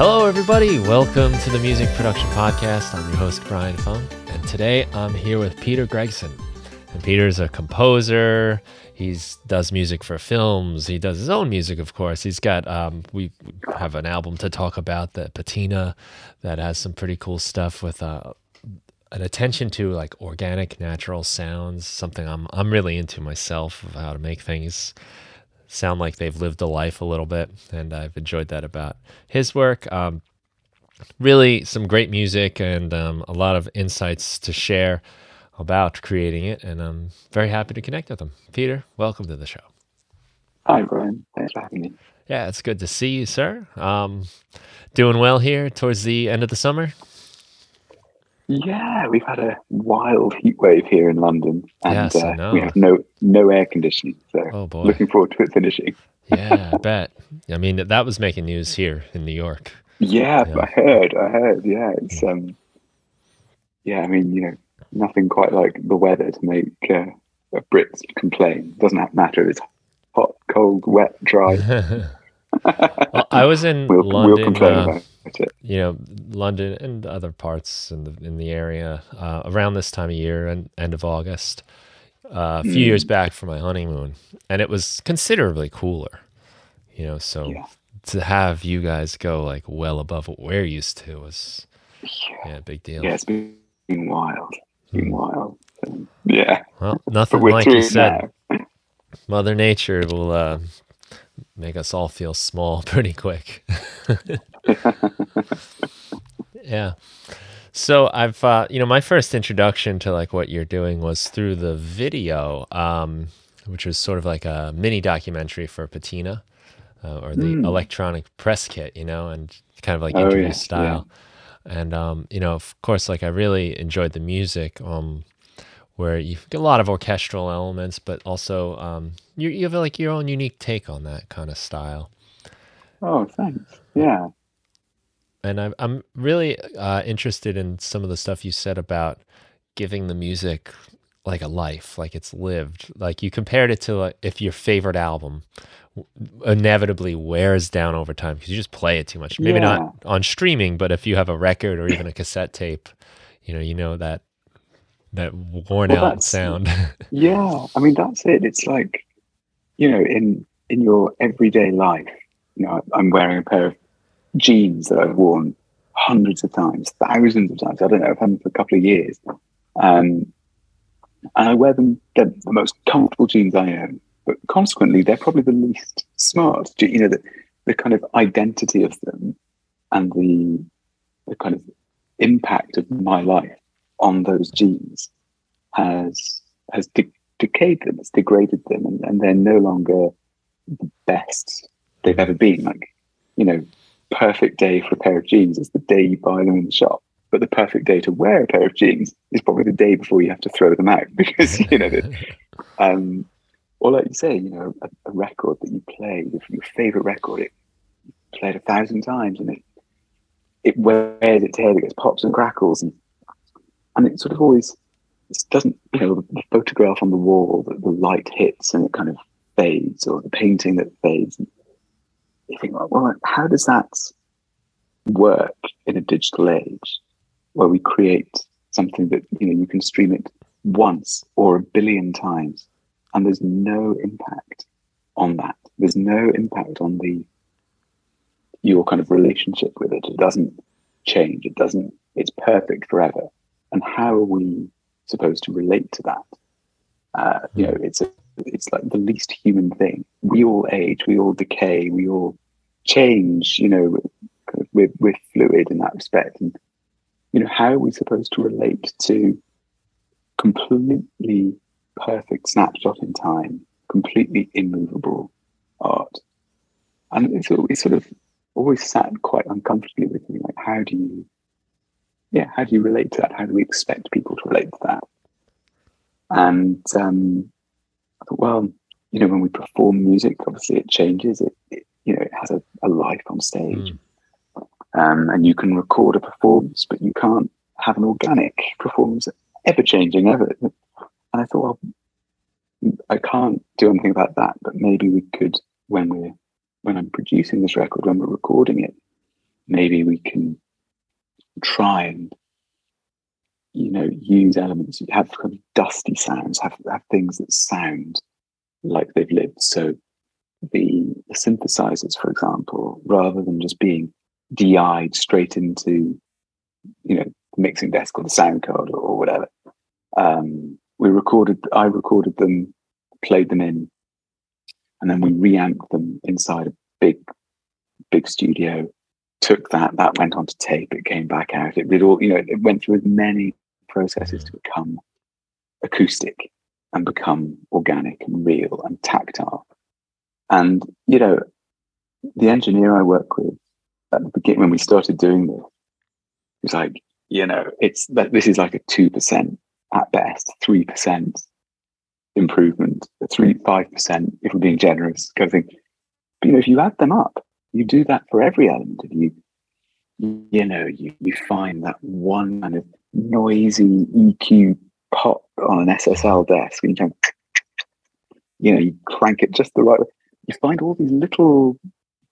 Hello, everybody. Welcome to the Music Production Podcast. I'm your host, Brian Funk, and today I'm here with Peter Gregson. And Peter's a composer. He does music for films. He does his own music, of course. He's got, we have an album to talk about, the Patina, that has some pretty cool stuff with an attention to like organic, natural sounds, something I'm really into myself, of how to make things sound like they've lived a life a little bit, and I've enjoyed that about his work. Really some great music and a lot of insights to share about creating it, and I'm very happy to connect with him. Peter, welcome to the show. Hi, Brian. Thanks for having me. Yeah, it's good to see you, sir. Doing well here towards the end of the summer? Yeah, we've had a wild heat wave here in London, and yes, we have no air conditioning, so looking forward to it finishing. Yeah, I bet. I mean, that was making news here in New York. Yeah, yeah. I heard. Yeah, it's I mean, you know, nothing quite like the weather to make Brits complain. It doesn't matter if it's hot, cold, wet, dry. Well, I was in London, you know, London and other parts in the area around this time of year and end of August, a few years back for my honeymoon, and it was considerably cooler, you know, so yeah. To have you guys go like well above what we're used to was a big deal. Yeah, it's been wild. Yeah. Well, nothing like you said. Now. Mother Nature will... make us all feel small pretty quick. Yeah. So I've, you know, my first introduction to like what you're doing was through the video, which was sort of like a mini documentary for Patina, or the electronic press kit, you know, and kind of like interview style. Yeah. And, you know, of course, like I really enjoyed the music, where you've got a lot of orchestral elements, but also you have like your own unique take on that kind of style. Oh, thanks. Yeah. And I'm really interested in some of the stuff you said about giving the music like a life, like it's lived. Like you compared it to like, if your favorite album inevitably wears down over time because you just play it too much. Maybe not on streaming, but if you have a record or even a cassette tape, you know that worn out sound. Yeah, I mean, that's it. It's like, you know, in your everyday life, you know, I'm wearing a pair of jeans that I've worn hundreds of times, thousands of times. I don't know, I've had them for a couple of years. And I wear them, they're the most comfortable jeans I own, but consequently, they're probably the least smart. You know, the kind of identity of them and the kind of impact of my life on those jeans has decayed them, it's degraded them, and they're no longer the best they've ever been. Like, you know, perfect day for a pair of jeans is the day you buy them in the shop, but the perfect day to wear a pair of jeans is probably the day before you have to throw them out because, you know, or like you say, you know, a record that you play, your favorite record, you play it 1,000 times and it wears its hair, it gets pops and crackles, and it sort of always, it doesn't, you know, the photograph on the wall that the light hits and it kind of fades, or the painting that fades. And you think, well, how does that work in a digital age where we create something that, you know, you can stream it once or a billion times and there's no impact on that. There's no impact on your kind of relationship with it. It doesn't change. It doesn't, it's perfect forever. And how are we supposed to relate to that? You know, it's like the least human thing. We all age, we all decay, we all change. You know, we're fluid in that respect. And you know, how are we supposed to relate to completely perfect snapshot in time, completely immovable art? And it's sort of always sat quite uncomfortably with me. Like, how do you relate to that? How do we expect people to relate to that? And I thought, well, you know, when we perform music, obviously it changes. It you know, it has a life on stage. And you can record a performance, but you can't have an organic performance, ever-changing, ever. And I thought, well, I can't do anything about that, but maybe we could, when I'm producing this record, when we're recording it, maybe we can try and, you know, use elements, have kind of dusty sounds, have things that sound like they've lived. So the synthesizers, for example, rather than just being DI'd straight into, you know, the mixing desk or the sound card or whatever, I recorded them, played them in, and then we reamped them inside a big studio. Took that went onto tape, it came back out, it did all, you know, it went through as many processes to become acoustic and become organic and real and tactile. And, you know, the engineer I work with at the beginning, when we started doing this, was like, you know, this is like a 2% at best, 3% improvement, 5% if we're being generous kind of thing. But, you know, if you add them up, you do that for every element. You find that one kind of noisy EQ pop on an SSL desk, and you crank it just the right way. You find all these little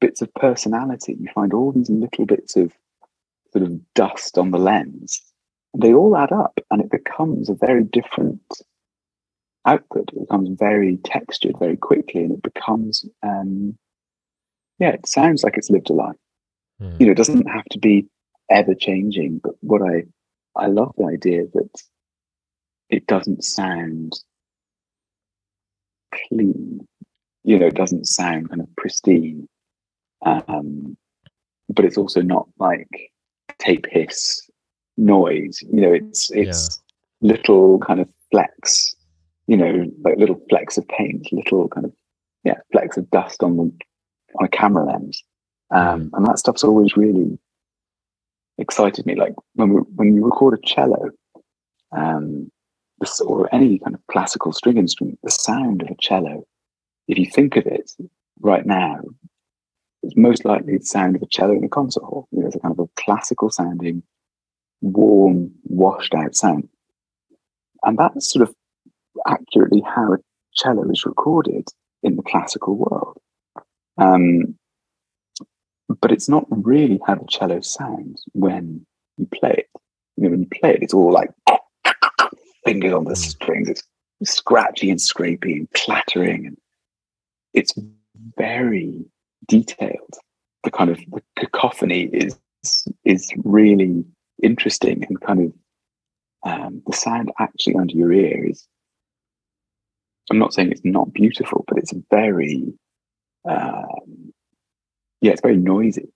bits of personality. You find all these little bits of sort of dust on the lens. They all add up, and it becomes a very different output. It becomes very textured very quickly, and it becomes... yeah, it sounds like it's lived a life. Mm. You know, it doesn't have to be ever changing. But what I love the idea that it doesn't sound clean. You know, it doesn't sound kind of pristine. But it's also not like tape hiss noise. You know, it's little kind of flecks. You know, like little flecks of paint, little kind of flecks of dust on a camera lens, and that stuff's always really excited me. Like when you record a cello, or any kind of classical string instrument, the sound of a cello, if you think of it right now, it's most likely the sound of a cello in a concert hall. You know, it's a kind of a classical sounding, warm, washed out sound, and that's sort of accurately how a cello is recorded in the classical world. But it's not really how the cello sounds when you play it. You know, when you play it, it's all like fingers on the strings. It's scratchy and scrapey and clattering, and it's very detailed. The kind of the cacophony is really interesting, and kind of the sound actually under your ear is. I'm not saying it's not beautiful, but it's very. It's very noisy,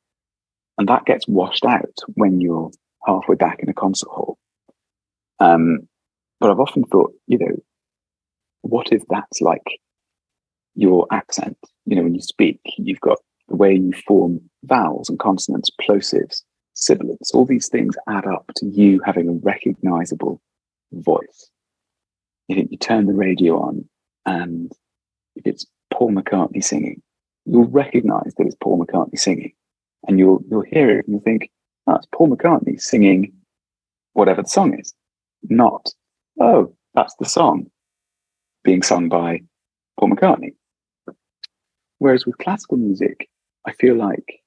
and that gets washed out when you're halfway back in a concert hall. But I've often thought, you know, what if that's like your accent? You know, when you speak, you've got the way you form vowels and consonants, plosives, sibilants. All these things add up to you having a recognizable voice. You know, you turn the radio on, and if it's Paul McCartney singing, you'll recognize that it's Paul McCartney singing, and you'll hear it and you'll think, oh, it's Paul McCartney singing whatever the song is, not, oh, that's the song being sung by Paul McCartney. Whereas with classical music, I feel like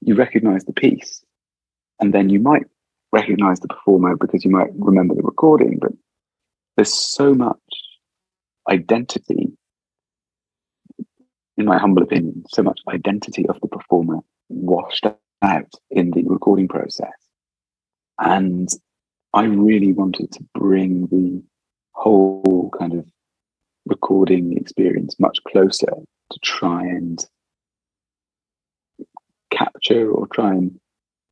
you recognize the piece, and then you might recognize the performer because you might remember the recording, but there's so much identity, in my humble opinion, so much identity of the performer washed out in the recording process. And I really wanted to bring the whole kind of recording experience much closer, to try and capture or try and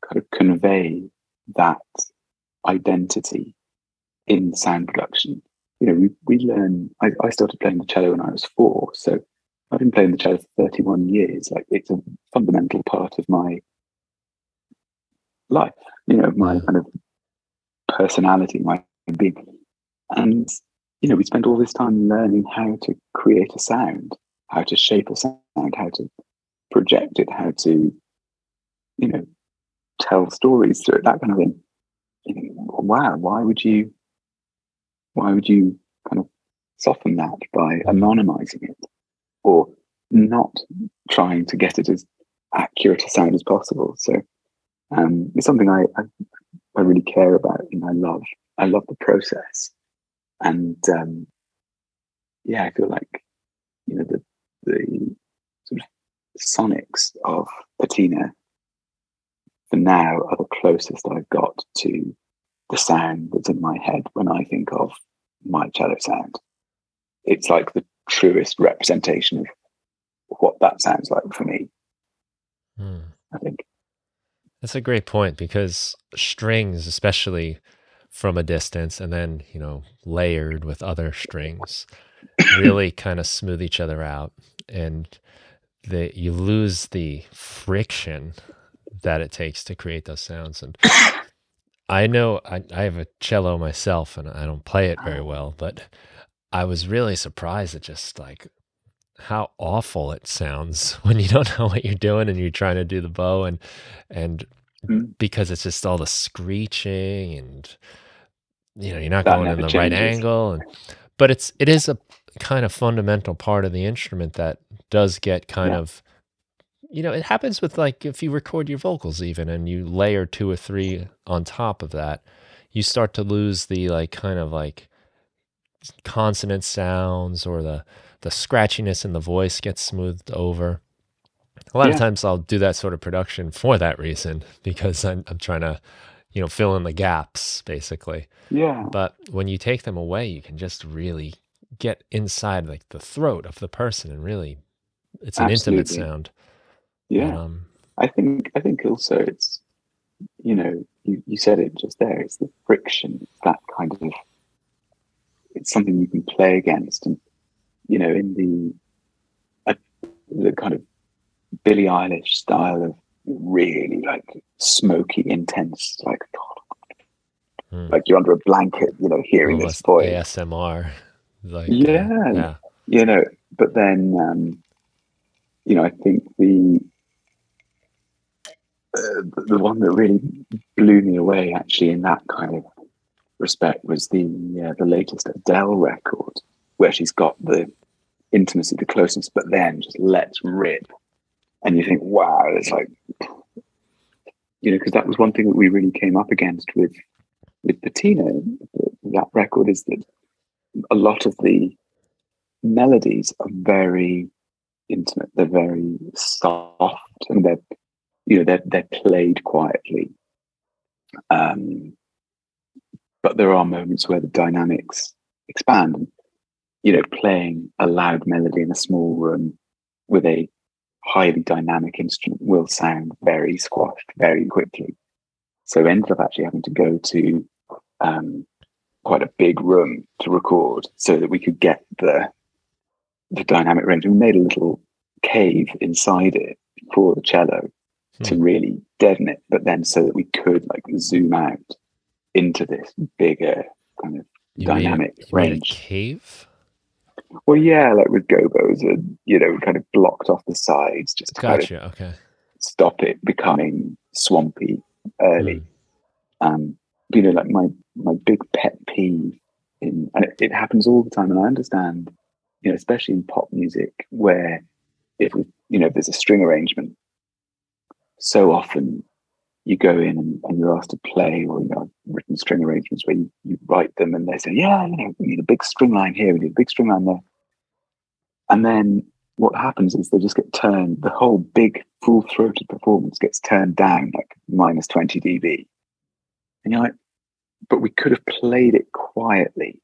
kind of convey that identity in sound production. You know, we learn, I started playing the cello when I was 4, so I've been playing the cello for 31 years. Like, it's a fundamental part of my life, you know, my kind of personality, my being. And, you know, we spend all this time learning how to create a sound, how to shape a sound, how to project it, how to, you know, tell stories through it, that kind of thing. You think, wow, why would you kind of soften that by anonymizing it? Or not trying to get it as accurate a sound as possible. So It's something I really care about, and I love the process. And yeah, I feel like, you know, the sort of sonics of Patina for now are the closest I've got to the sound that's in my head when I think of my cello sound. It's like the truest representation of what that sounds like for me. I think that's a great point, because strings, especially from a distance and then, you know, layered with other strings, really kind of smooth each other out, and that you lose the friction that it takes to create those sounds. And I know I have a cello myself, and I don't play it very well, but I was really surprised at just like how awful it sounds when you don't know what you're doing and you're trying to do the bow, and because it's just all the screeching, and you know, you're not going in the right angle, and but it is a kind of fundamental part of the instrument that does get kind of, you know, it happens with, like, if you record your vocals even and you layer two or three on top of that, you start to lose the like kind of like consonant sounds, or the scratchiness in the voice gets smoothed over. A lot of times I'll do that sort of production for that reason, because I'm trying to, you know, fill in the gaps basically. Yeah. But when you take them away, you can just really get inside like the throat of the person, and really it's an intimate sound. Yeah. I think also it's, you know, you said it just there, it's the friction, it's that kind of, it's something you can play against. And you know, in the kind of Billie Eilish style of really like smoky, intense, like like you're under a blanket, you know, hearing this voice, ASMR, like you know. But then, you know, I think the one that really blew me away actually in that kind of respect was the latest Adele record, where she's got the intimacy, the closeness, but then just lets rip. And you think, wow, it's like, you know, because that was one thing that we really came up against with Patina, that record, is that a lot of the melodies are very intimate, they're very soft, and they're played quietly. But there are moments where the dynamics expand. You know, playing a loud melody in a small room with a highly dynamic instrument will sound very squashed very quickly. So I ended up actually having to go to quite a big room to record, so that we could get the dynamic range. We made a little cave inside it for the cello to really deaden it, but then so that we could like zoom out into this bigger kind of dynamic range. A cave? Well, yeah, like with gobos, and you know, kind of blocked off the sides just to kind of stop it becoming swampy early. You know, like my big pet peeve, and it happens all the time, and I understand, you know, especially in pop music, where if there's a string arrangement, so often you go in and you're asked to play, or, you know, I've written string arrangements where you write them and they say, yeah, you know, we need a big string line here, we need a big string line there. And then what happens is they just get turned, the whole big full-throated performance gets turned down like minus 20 dB. And you're like, but we could have played it quietly.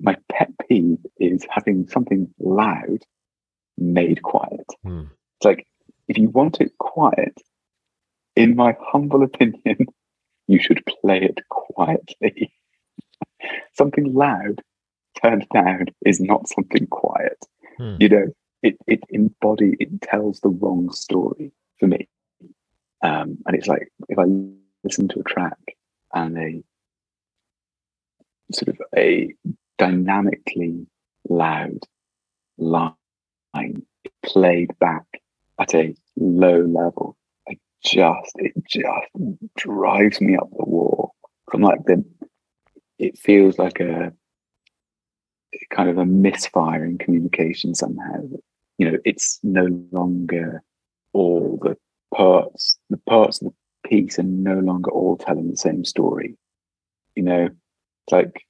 My pet peeve is having something loud made quiet. It's like, if you want it quiet, in my humble opinion, you should play it quietly. Something loud turned down is not something quiet. You know, it tells the wrong story for me. And it's like, if I listen to a track and a sort of a dynamically loud line played back at a low level, it just drives me up the wall. I'm like, it feels like a kind of a misfire in communication somehow. You know, it's no longer all the parts of the piece and no longer all telling the same story. You know, it's like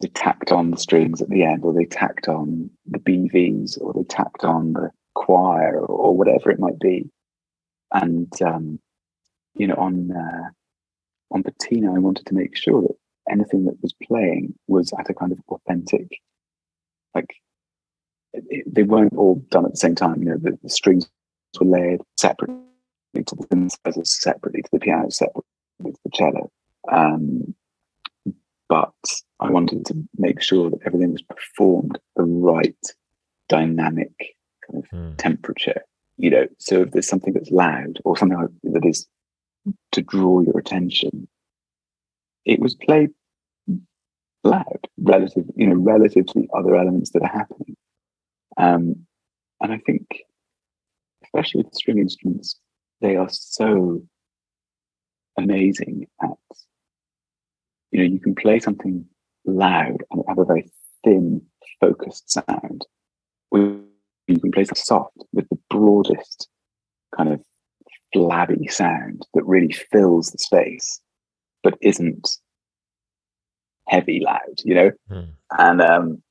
they tacked on the strings at the end, or they tacked on the BVs, or they tacked on the choir, or whatever it might be. And, you know, on Patina, I wanted to make sure that anything that was playing was at a kind of authentic, like, they weren't all done at the same time. You know, the strings were layered separately to the synthesizers, separately to the piano, separately to the cello. But I wanted to make sure that everything was performed the right dynamic kind of temperature. You know, so if there's something that's loud or something like that is to draw your attention, it was played loud relative to the other elements that are happening. And I think, especially with string instruments, they are so amazing at, you know, you can play something loud and have a very thin, focused sound. Or you can play something soft with the broadest kind of flabby sound that really fills the space, but isn't heavy loud, you know? And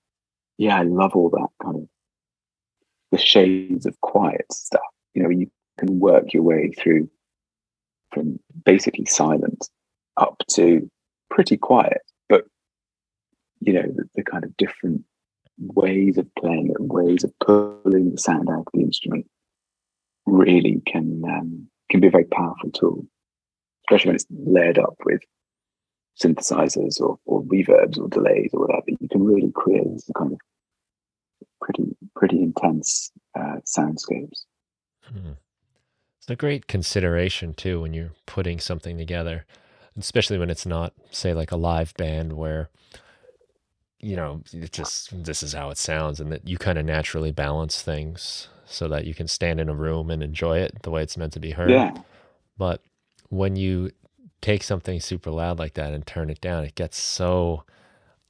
yeah, I love all that kind of the shades of quiet stuff. You know, you can work your way through from basically silent up to pretty quiet, but you know, the kind of different ways of playing it, ways of pulling the sound out of the instrument really can be a very powerful tool, especially when it's layered up with synthesizers or reverbs or delays or whatever. You can really create some kind of pretty intense soundscapes. It's a great consideration too when you're putting something together, especially when it's not, say, like a live band where, you know, it just, this is how it sounds, and that you kind of naturally balance things so that you can stand in a room and enjoy it the way it's meant to be heard. Yeah. But when you take something super loud like that and turn it down, it gets so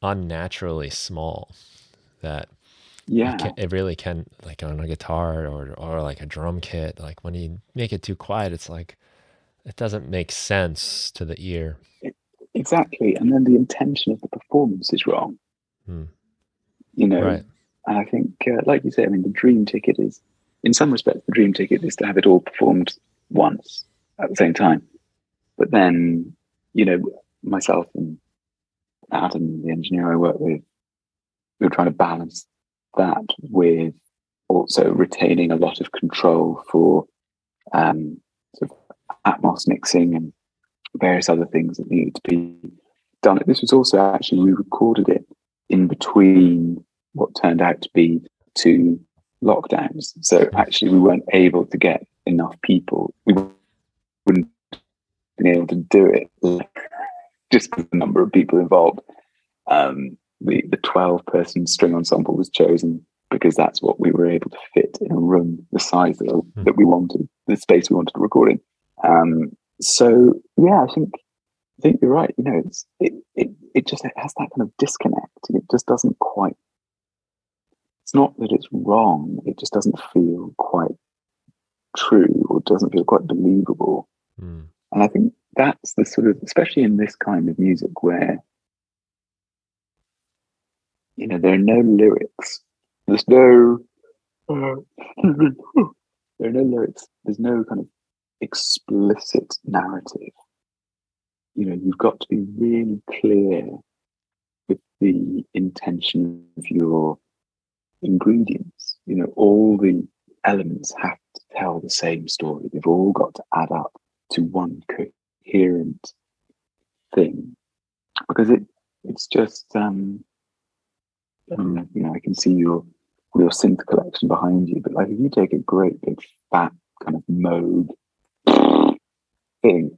unnaturally small that it really can, like on a guitar or like a drum kit, like when you make it too quiet, it's like, it doesn't make sense to the ear. Exactly. And then the intention of the performance is wrong. You know, right. And I think, like you say, I mean, the dream ticket is, in some respects, the dream ticket is to have it all performed once at the same time. But then, you know, myself and Adam, the engineer I work with, we were trying to balance that with also retaining a lot of control for sort of Atmos mixing and various other things that needed to be done. This was also actually, we recorded it in between what turned out to be 2 lockdowns. So actually we weren't able to get enough people. We wouldn't have been able to do it just because the number of people involved. The 12-person string ensemble was chosen because that's what we were able to fit in a room, the size that we wanted, the space we wanted to record in. So yeah, I think you're right. You know, it just has that kind of disconnect. It just doesn't quite. It's not that it's wrong. It just doesn't feel quite true, or doesn't feel quite believable. And I think that's the sort of, especially in this kind of music where, you know, there are no lyrics. There's no, there are no lyrics. There's no kind of explicit narrative. You know, you've got to be really clear with the intention of your ingredients. You know, all the elements have to tell the same story. They've all got to add up to one coherent thing, because it's just. You know, I can see your synth collection behind you, but like if you take a great big fat kind of Moog thing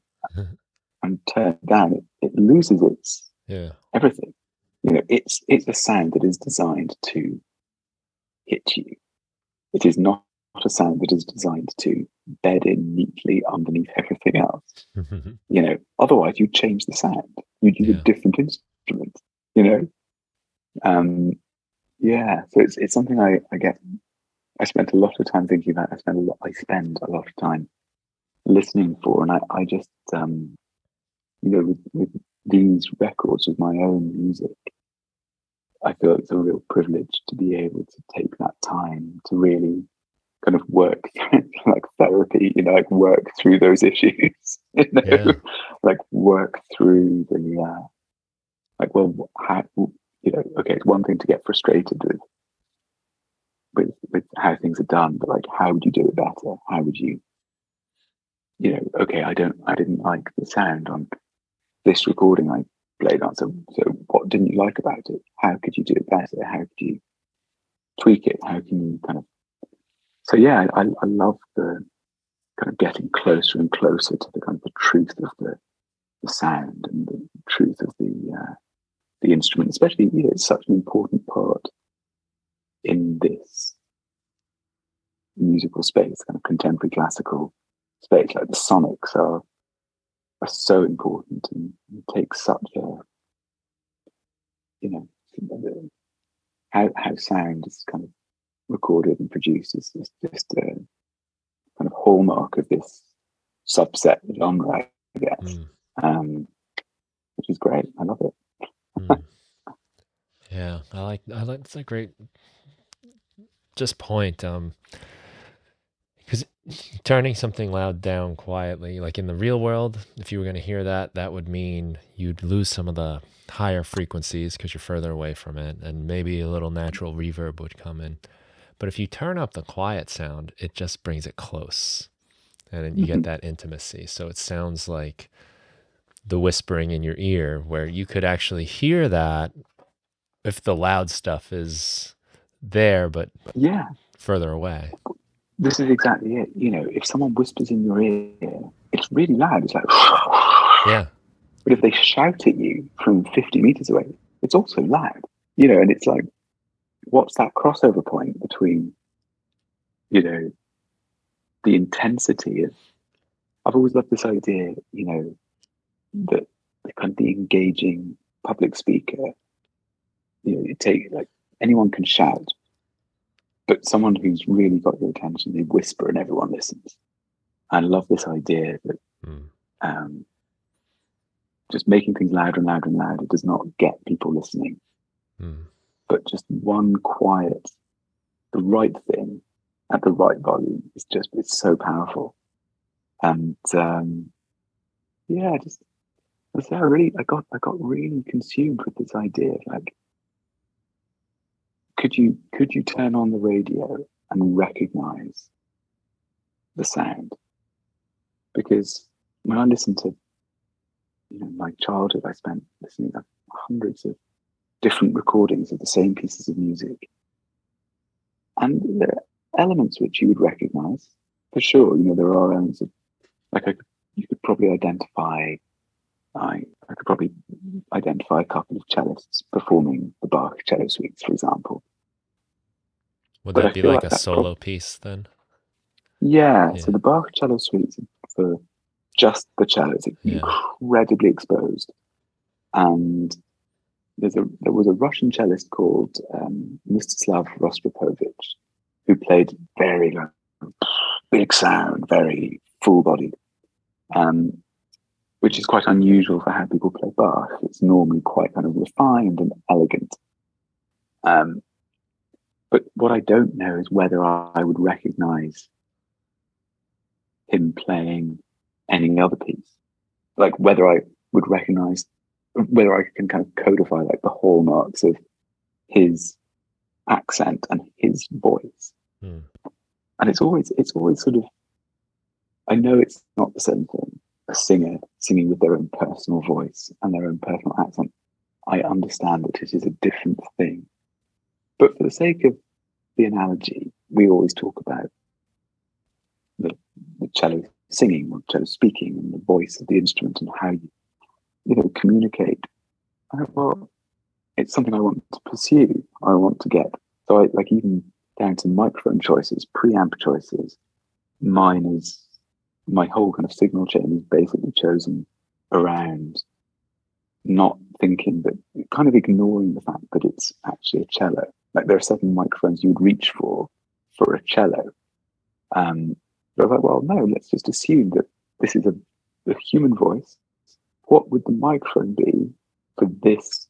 and turn it down, it loses its everything. You know, it's a sound that is designed to hit you. It is not a sound that is designed to bed in neatly underneath everything else. You know, otherwise you change the sound. You use a different instrument. You know. So it's something I spend a lot of time thinking about. I spend a lot of time listening for. And I just, you know, with these records, with my own music, I feel it's a real privilege to be able to take that time to really kind of work like therapy, you know, like work through those issues, you know, yeah. Like work through the, like, well, how, you know, okay, it's one thing to get frustrated with how things are done, but like, how would you do it better? How would you, you know, okay, I didn't like the sound on this recording I played on, so what didn't you like about it? How could you do it better? How could you tweak it? How can you kind of, so yeah, I love the kind of getting closer and closer to the kind of the truth of the sound and the truth of the instrument, especially, you know, it's such an important part in this musical space, kind of contemporary classical space, like the sonics are so important and take such a, you know, how sound is kind of recorded and produced is just a kind of hallmark of this subset genre, I guess, which is great. I love it. Yeah, I like it's a great just point. Because turning something loud down quietly, like in the real world, if you were going to hear that, that would mean you'd lose some of the higher frequencies because you're further away from it, and maybe a little natural reverb would come in. But if you turn up the quiet sound, it just brings it close, and then you get that intimacy. So it sounds like the whispering in your ear, where you could actually hear that if the loud stuff is there, but yeah, further away. This is exactly it. You know, if someone whispers in your ear, it's really loud. It's like, yeah. But if they shout at you from 50 meters away, it's also loud. You know, and it's like, what's that crossover point between, you know, the intensity of? I've always loved this idea, you know, that the kind of the engaging public speaker, you know, you take, like, anyone can shout. But someone who's really got your attention, they whisper and everyone listens. I love this idea that just making things louder and louder and louder does not get people listening. But just one quiet, the right thing at the right volume is just, it's so powerful. And yeah, just, I got really consumed with this idea, like, Could you turn on the radio and recognize the sound? Because when I listen to, you know, my childhood, I spent listening to hundreds of different recordings of the same pieces of music. And there are elements which you would recognize, for sure. You know, there are elements of, like, I could probably identify a couple of cellists performing the Bach cello suites, for example. Would that be like a solo piece then? Yeah, so the Bach cello suites for just the cello is incredibly exposed. And there was a Russian cellist called Mstislav Rostropovich, who played very loud, big sound, very full-bodied, which is quite unusual for how people play Bach. It's normally quite kind of refined and elegant. But what I don't know is whether I would recognize him playing any other piece. Like whether I can kind of codify like the hallmarks of his accent and his voice. And it's always sort of, I know it's not the same thing, a singer singing with their own personal voice and their own personal accent. I understand that it is a different thing. But for the sake of the analogy, we always talk about the cello singing or cello speaking and the voice of the instrument and how you, you know, communicate. Well, it's something I want to pursue. I want to get, so I, like, even down to microphone choices, preamp choices, my whole kind of signal chain is basically chosen around not thinking, but kind of ignoring the fact that it's actually a cello. Like, there are certain microphones you would reach for a cello. But I was like, well, no, let's just assume that this is a human voice. What would the microphone be for this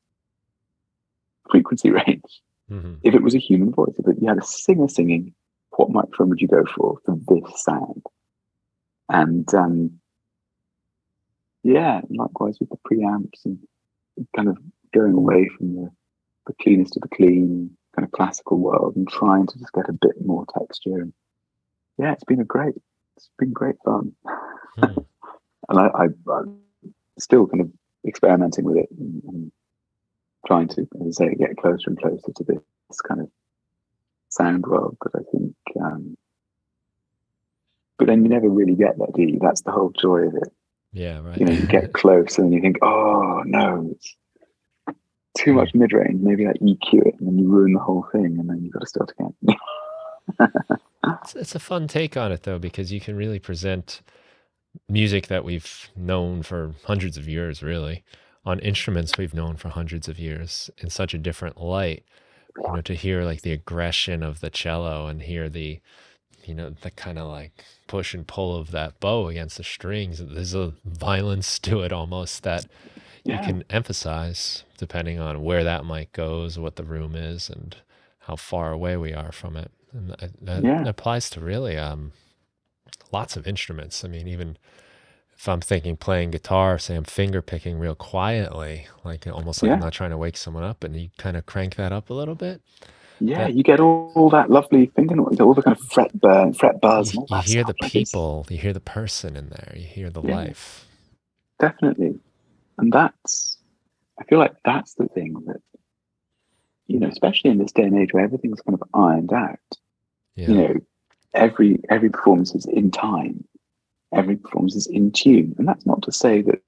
frequency range? Mm-hmm. If it was a human voice, if you had a singer singing, what microphone would you go for this sound? And yeah, likewise with the preamps and kind of going away from the cleanest of the clean kind of classical world and trying to just get a bit more texture. And yeah, it's been great fun. Mm. And I'm still kind of experimenting with it and trying to, as I say, get closer and closer to this kind of sound world. But I think, but then you never really get that, do you? That's the whole joy of it. Yeah, right. You know, you get close and then you think, oh no, it's too much mid-range. Maybe like EQ it, and then you ruin the whole thing, and then you've got to start again. It's a fun take on it though, because you can really present music that we've known for hundreds of years, really, on instruments we've known for hundreds of years, in such a different light. You know, to hear like the aggression of the cello and hear the, you know, the kind of like push and pull of that bow against the strings. There's a violence to it almost that you can emphasize depending on where that mic goes, what the room is, and how far away we are from it. And that applies to really lots of instruments. I mean, even if I'm thinking playing guitar, say I'm finger picking real quietly, like almost like I'm not trying to wake someone up, and you kind of crank that up a little bit. Yeah, you get all that lovely fingernail, all the kind of fret burn, fret buzz. You hear the people, you hear the person in there, you hear the life. Definitely. And I feel like that's the thing that, you know, especially in this day and age where everything's kind of ironed out, you know, every performance is in time, every performance is in tune. And that's not to say that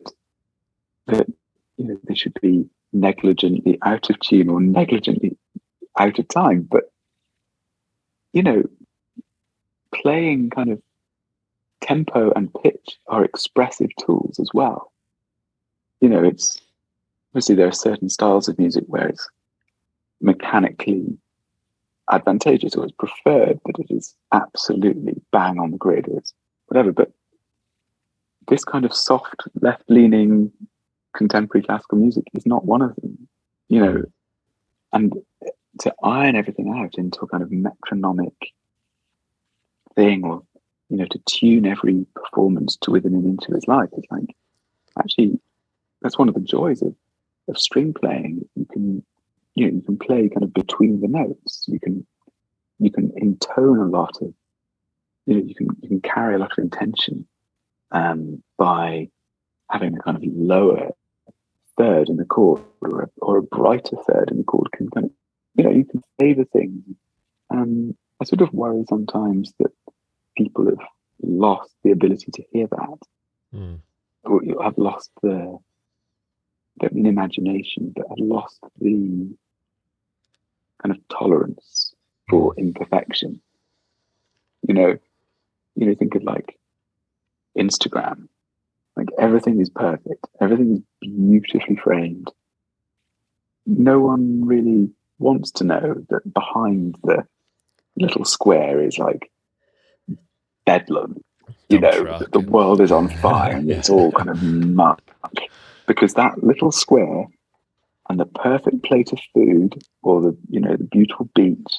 you know, they should be negligently out of tune or negligently out of time, but you know, playing kind of tempo and pitch are expressive tools as well. You know, it's obviously there are certain styles of music where it's mechanically advantageous or it's preferred, but it is absolutely bang on the grid, it's whatever. But this kind of soft, left-leaning contemporary classical music is not one of them, you know, and to iron everything out into a kind of metronomic thing, or, you know, to tune every performance to within an inch of its life, it's like, actually, that's one of the joys of string playing. You can play kind of between the notes. You can intone a lot of, you know, you can carry a lot of intention by having a kind of lower third in the chord or a brighter third in the chord. Can kind of, you know, you can flavor things. I sort of worry sometimes that people have lost the ability to hear that. Mm. Or have lost the, I don't mean imagination, but have lost the kind of tolerance for imperfection. You know, think of like Instagram. Like everything is perfect. Everything is beautifully framed. No one really wants to know that behind the little square is like bedlam, you know, the world is on fire and it's all kind of muck, because that little square and the perfect plate of food or the, you know, the beautiful beach,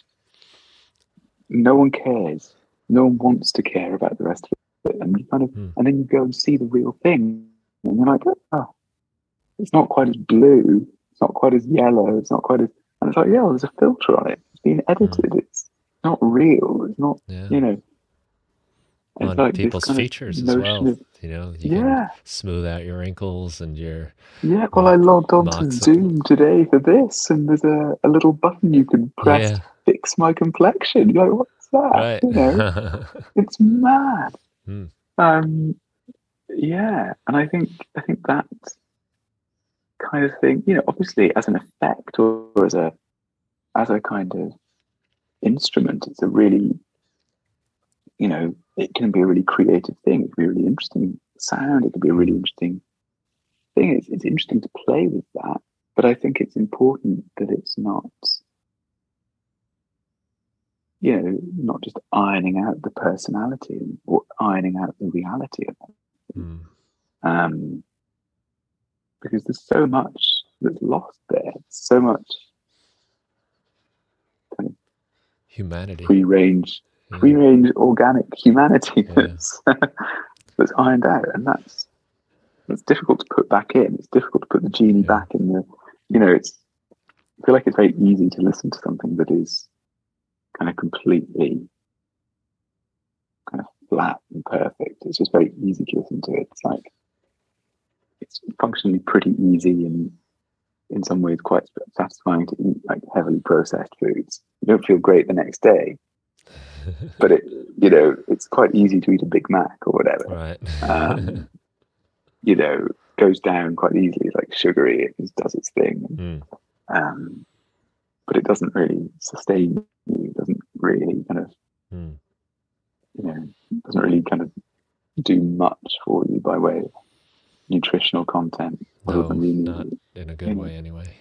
no one cares. No one wants to care about the rest of it. And you kind of, and then you go and see the real thing and you're like, oh, it's not quite as blue. It's not quite as yellow. It's not quite as, and it's like, yeah, well, there's a filter on it. It's been edited. It's not real. It's not, you know. It's on like people's features as well. Of, you know, you can smooth out your wrinkles and your... Yeah, well, I logged on to Zoom today for this, and there's a little button you can press to fix my complexion. You're like, what's that? Right. You know, it's mad. Mm. Yeah, and I think that kind of thing, you know, obviously as an effect or as a kind of instrument, it's a really, you know, it can be a really creative thing. It can be a really interesting sound. It can be a really interesting thing. It's interesting to play with that, but I think it's important that it's not, you know, not just ironing out the personality or ironing out the reality of it. Mm. Because there's so much that's lost there, so much kind of humanity, free range organic humanity that's ironed out, and that's difficult to put back in. It's difficult to put the genie back in the. I feel like it's very easy to listen to something that is kind of completely kind of flat and perfect. It's just very easy to listen to it. It's like it's functionally pretty easy and in some ways quite satisfying to eat like heavily processed foods. You don't feel great the next day, but it's quite easy to eat a Big Mac or whatever. Right. Goes down quite easily. It's like sugary. It just does its thing. Mm. But it doesn't really sustain you. It doesn't really kind of, doesn't really kind of do much for you by way of nutritional content. No, not in a good way anyway.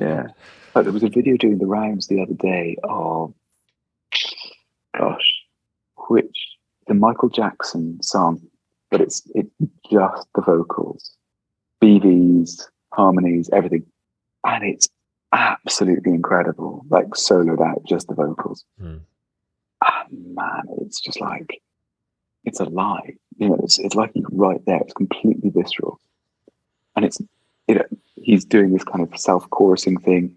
Yeah. Like there was a video doing the rounds the other day of, the Michael Jackson song, but it's just the vocals, BVs, harmonies, everything. And it's absolutely incredible, like soloed out, just the vocals. Mm. And man, it's just like, it's alive. It's like he's right there. It's completely visceral. And it's, he's doing this kind of self-chorusing thing.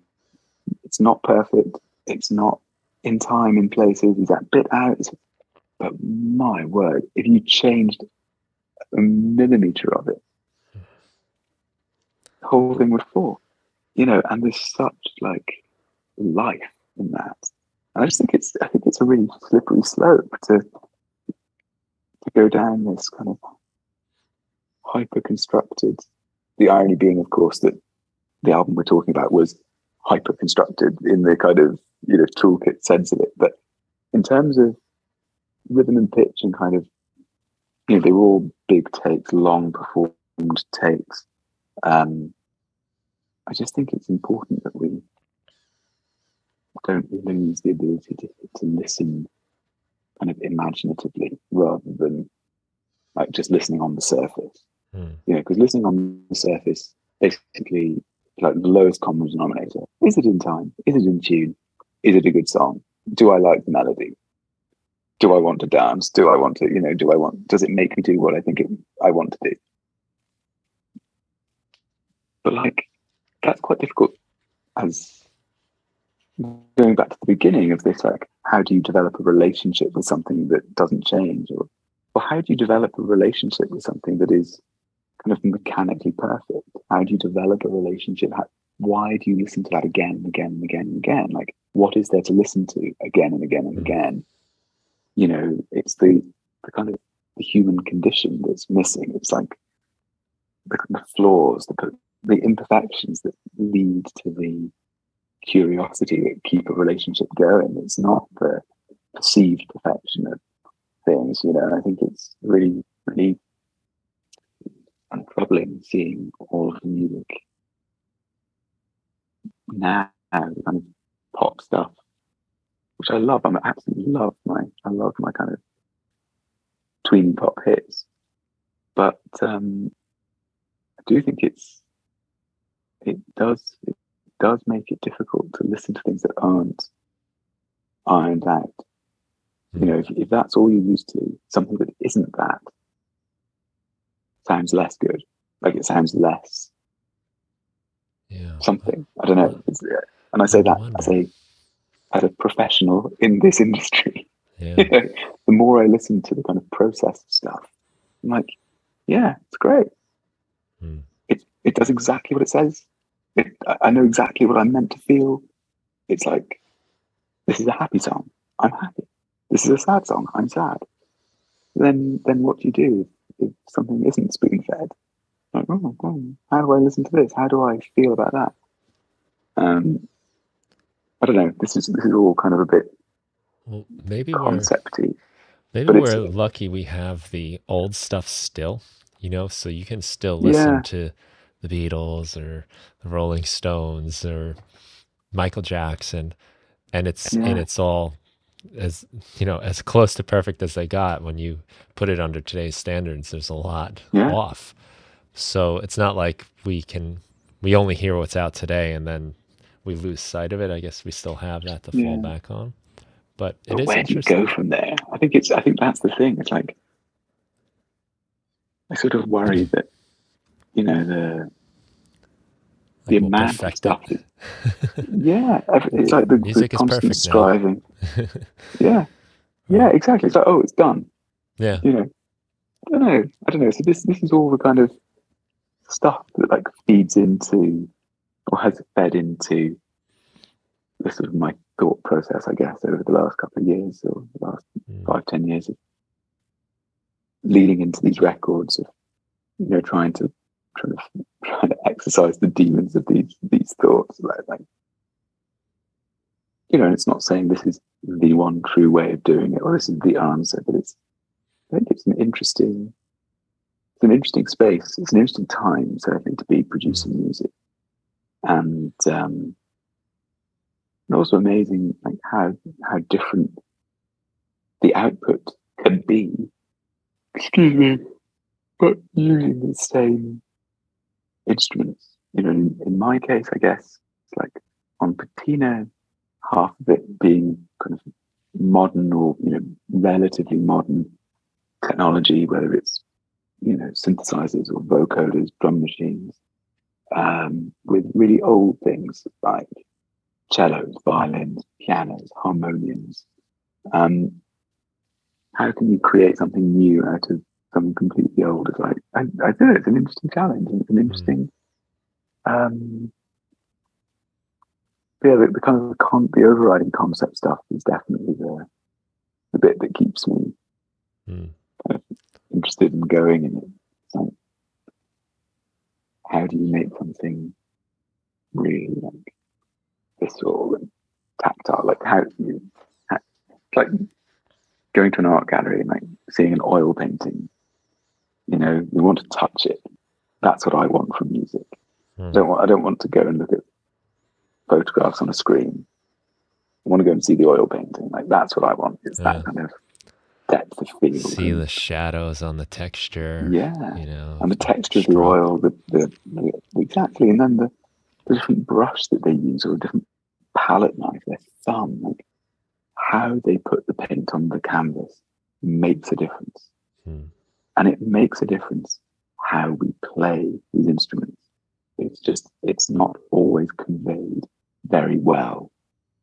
It's not perfect. It's not in time, in places. He's that bit out. But my word, if you changed a millimeter of it, the whole thing would fall. And there's such like life in that, and I just think it's a really slippery slope to go down this kind of hyper constructed. The irony being, of course, that the album we're talking about was hyper constructed in the kind of toolkit sense of it. But in terms of rhythm and pitch and kind of they were all big takes, long performed takes. I just think it's important that we don't lose the ability to listen kind of imaginatively rather than like just listening on the surface. Mm. Because listening on the surface basically like the lowest common denominator. Is it in time? Is it in tune? Is it a good song? Do I like the melody? Do I want to dance? Do I want to, does it make me do what I think I want to do? But like, that's quite difficult, as going back to the beginning of this, like, how do you develop a relationship with something that doesn't change? Or how do you develop a relationship with something that is kind of mechanically perfect? How do you develop a relationship? Why do you listen to that again and again and again and again? Like, what is there to listen to again and again and again? It's the kind of the human condition that's missing. It's like the flaws, the imperfections that lead to the curiosity that keep a relationship going. It's not the perceived perfection of things, I think it's really, really troubling seeing all of the music now, kind of pop stuff, which I love. I love my kind of tweeny pop hits, but I do think it does make it difficult to listen to things that aren't ironed out. If that's all you're used to, something that isn't that sounds less good. Like it sounds less something. I don't know. And I say that as a professional in this industry. Yeah. The more I listen to the kind of processed stuff, I'm like, yeah, it's great. Mm. It does exactly what it says. I know exactly what I'm meant to feel. It's like, this is a happy song, I'm happy. This is a sad song, I'm sad. Then what do you do if something isn't spoon-fed? Like, oh my God, how do I listen to this? How do I feel about that? I don't know. This is all kind of a bit concept-y. Maybe we're lucky we have the old stuff still, so you can still listen to the Beatles or the Rolling Stones or Michael Jackson, and it's all as you know, as close to perfect as they got. When you put it under today's standards, there's a lot off. So it's not like we only hear what's out today and then we lose sight of it. I guess we still have that to fall back on. But it is where do you go from there? I think that's the thing. It's like I sort of worry that the amount of stuff. It's like the constant striving. Yeah, exactly. It's like, oh, it's done. Yeah, I don't know. So this is all the kind of stuff that like feeds into or has fed into the sort of my thought process, I guess, over the last couple of years or the last 5-10 years of leading into these records of trying to exercise the demons of these thoughts. It's not saying this is the one true way of doing it or this is the answer, but I think it's an interesting space. It's an interesting time, so I think, to be producing music. And and also amazing like how different the output can be. Excuse me. But using the same instruments. In my case, I guess, it's like on Patina, half of it being kind of modern or, relatively modern technology, whether it's, synthesizers or vocoders, drum machines, with really old things like cellos, violins, pianos, harmoniums. How can you create something new out of something completely old? It's like, I don't know, it's an interesting challenge, and it's an interesting, the kind of the overriding concept stuff is definitely the bit that keeps me kind of interested in going in it. It's like, how do you make something really like visceral and tactile? Like how going to an art gallery and like seeing an oil painting, you want to touch it. That's what I want from music. I don't want to go and look at photographs on a screen. I want to go and see the oil painting. Like that's what I want. It's that kind of depth of feel. See the shadows on the texture. Yeah, and the texture of the oil, the exactly, and then the different brush that they use or a different palette knife, their thumb. Like, how they put the paint on the canvas makes a difference. And it makes a difference how we play these instruments. It's not always conveyed very well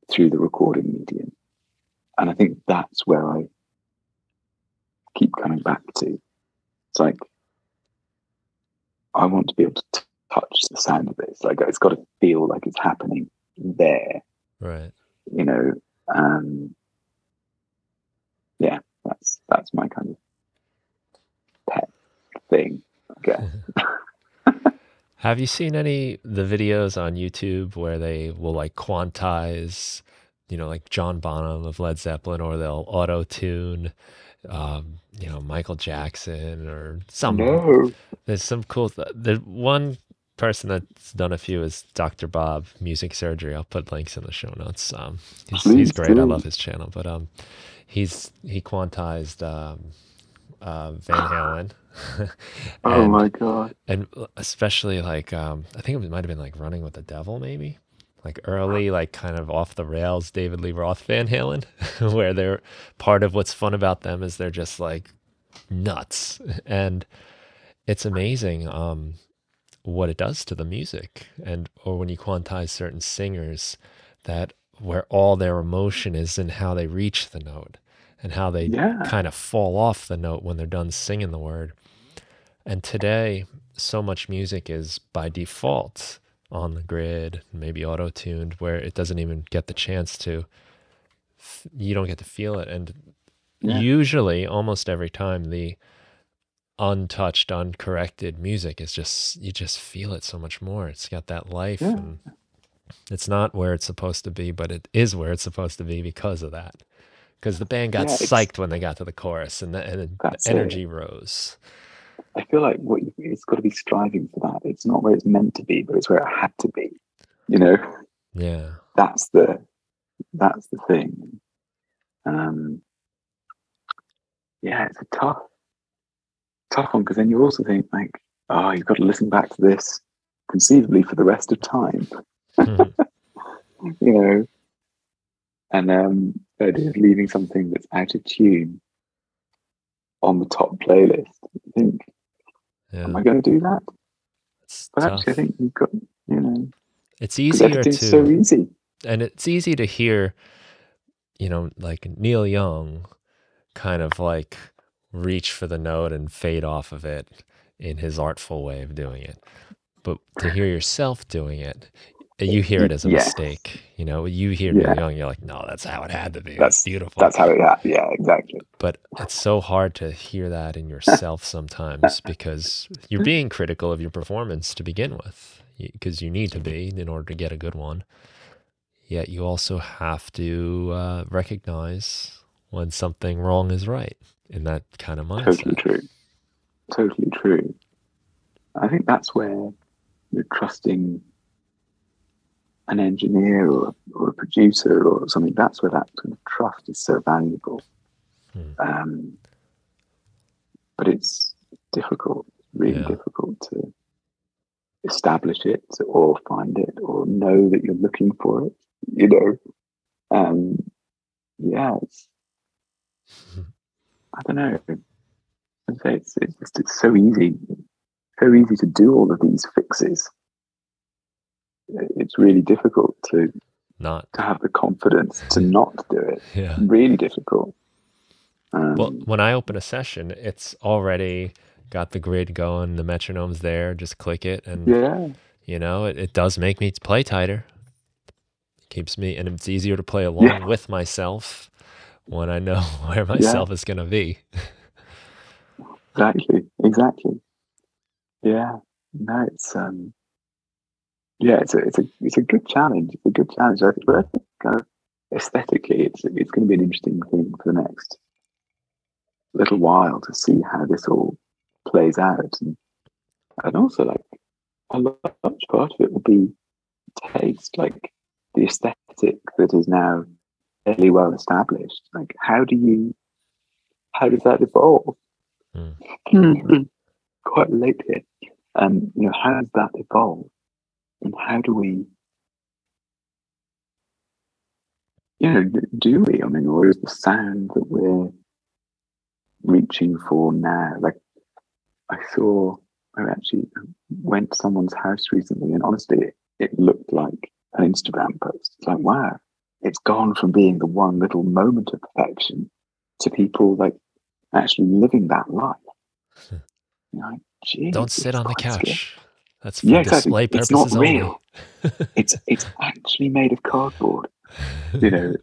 through the recording medium. And I think that's where I keep coming back to. It's like, I want to be able to touch the sound of it. It's like, it's got to feel like it's happening there. Right. That's my kind of pet thing, I guess. Have you seen the videos on YouTube where they will like quantize, like John Bonham of Led Zeppelin, or they'll auto tune, Michael Jackson or something? No. There's some cool. The one person that's done a few is Dr. Bob Music Surgery. I'll put links in the show notes. He's great. I love his channel. But he quantized Van Halen. And, oh my god! And especially like I think it might have been like Running with the Devil, maybe like early, like kind of off the rails David Lee Roth Van Halen, where they're part of what's fun about them is they're just like nuts, and it's amazing. What it does to the music, or when you quantize certain singers, that where all their emotion is in how they reach the note and how they kind of fall off the note when they're done singing the word. And today, so much music is by default on the grid, maybe auto-tuned, where it doesn't even get the chance to, you don't get to feel it. And usually, almost every time, the untouched, uncorrected music is just, you just feel it so much more. It's got that life, and it's not where it's supposed to be, but it is where it's supposed to be because of that, because the band got psyched when they got to the chorus, and the energy rose. I feel like it's got to be striving for that. It's not where it's meant to be, but it's where it had to be, that's the thing. Yeah, it's a tough one, because then you also think like, oh, you've got to listen back to this conceivably for the rest of time. Mm-hmm. You know, and the idea of leaving something that's out of tune on the top playlist, I think, yeah. Am I going to do that? It's but tough. Actually, I think you've got, you know, it's easier to so easy, and it's easy to hear, you know, like Neil Young kind of like reach for the note and fade off of it in his artful way of doing it. But to hear yourself doing it, you hear it as a yes. mistake. You know, you hear Neil Young, you're like, no, that's how it had to be. That's beautiful. That's how it had. Yeah, exactly. But it's so hard to hear that in yourself sometimes, because you're being critical of your performance to begin with, because you need to be in order to get a good one. Yet you also have to recognize when something wrong is right in that kind of mindset. Totally true. Totally true. I think that's where you're trusting an engineer or a producer or something. That's where that kind of trust is so valuable. Hmm. But it's difficult, really difficult to establish it or find it or know that you're looking for it, you know. I don't know. I'd say it's so easy. So easy to do all of these fixes. It's really difficult to have the confidence to not do it. Yeah. Really difficult. Well, when I open a session, it's already got the grid going, the metronome's there, just click it, and you know, it does make me play tighter. It keeps me, and it's easier to play along with myself when I know where myself is going to be. Exactly. Yeah, no, it's it's a good challenge. It's a good challenge. But I think kind of aesthetically, it's going to be an interesting thing for the next little while to see how this all plays out, and also like a large part of it will be taste, like the aesthetic that is now fairly well established. Like, how does that evolve? Mm. Quite late here. You know, how does that evolve, and how do we, you know, do we? I mean, or is the sound that we're reaching for now? Like, I actually went to someone's house recently, and honestly, it looked like an Instagram post. It's like, wow, it's gone from being the one little moment of perfection to people like actually living that life. Like, geez, don't sit on the couch. Scary. That's for display purposes. It's not real. it's actually made of cardboard, you know.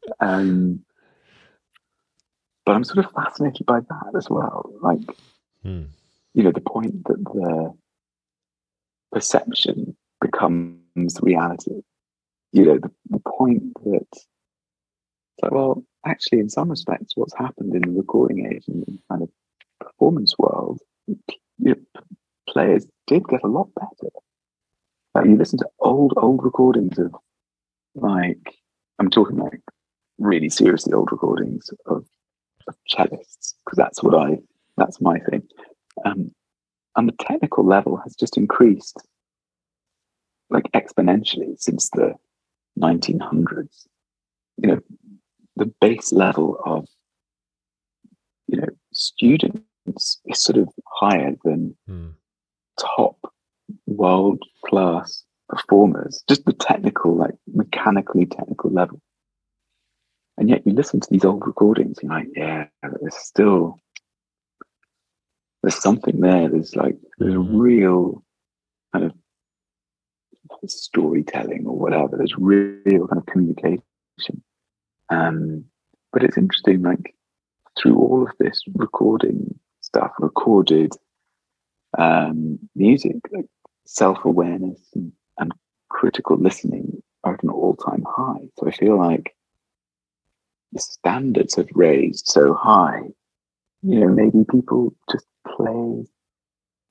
But I'm sort of fascinated by that as well. Like, you know, the point that the perception becomes reality. You know, the point that, like, well, actually, in some respects, what's happened in the recording age and the kind of performance world, you know, players did get a lot better. Like, you listen to old recordings of, like, I'm talking like really seriously old recordings of cellists, because that's my thing. And the technical level has just increased like exponentially since the 1900s. You know, the base level of, you know, students is sort of higher than top world-class performers, just the technical, like mechanically technical level. And yet you listen to these old recordings, you're like, yeah, there's something there. There's like, there's a real kind of storytelling or whatever. There's real kind of communication. But it's interesting, like through all of this recording stuff, recorded music, like self-awareness and critical listening are at an all-time high. So I feel like the standards have raised so high, you know, maybe people just play